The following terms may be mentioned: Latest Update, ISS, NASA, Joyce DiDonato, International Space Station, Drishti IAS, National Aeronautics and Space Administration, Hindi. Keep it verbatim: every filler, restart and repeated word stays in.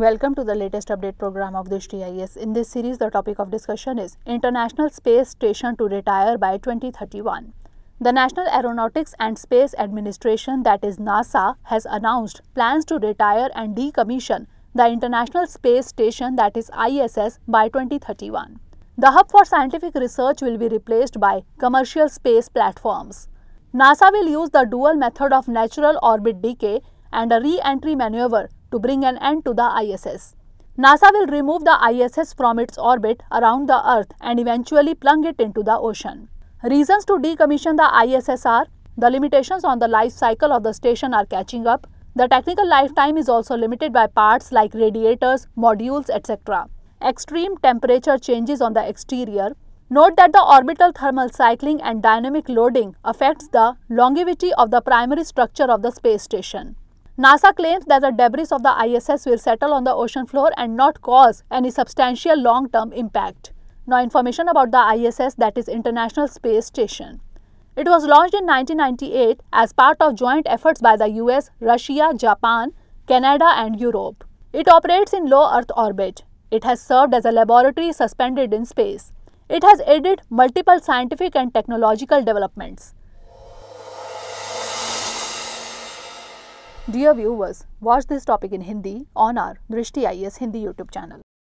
Welcome to the latest update program of Drishti I A S. In this series, the topic of discussion is International Space Station to Retire by twenty thirty-one. The National Aeronautics and Space Administration, that is NASA, has announced plans to retire and decommission the International Space Station, that is I S S, by twenty thirty-one. The hub for scientific research will be replaced by commercial space platforms. NASA will use the dual method of natural orbit decay and a re-entry maneuver to bring an end to the I S S. NASA will remove the I S S from its orbit around the Earth and eventually plunge it into the ocean. Reasons to decommission the I S S are: the limitations on the life cycle of the station are catching up. The technical lifetime is also limited by parts like radiators, modules, et cetera. Extreme temperature changes on the exterior. Note that the orbital thermal cycling and dynamic loading affects the longevity of the primary structure of the space station. NASA claims that the debris of the I S S will settle on the ocean floor and not cause any substantial long-term impact. Now, information about the I S S, that is International Space Station. It was launched in nineteen ninety-eight as part of joint efforts by the U S, Russia, Japan, Canada and Europe. It operates in low Earth orbit. It has served as a laboratory suspended in space. It has aided multiple scientific and technological developments. Dear viewers, watch this topic in Hindi on our Drishti I A S Hindi YouTube channel.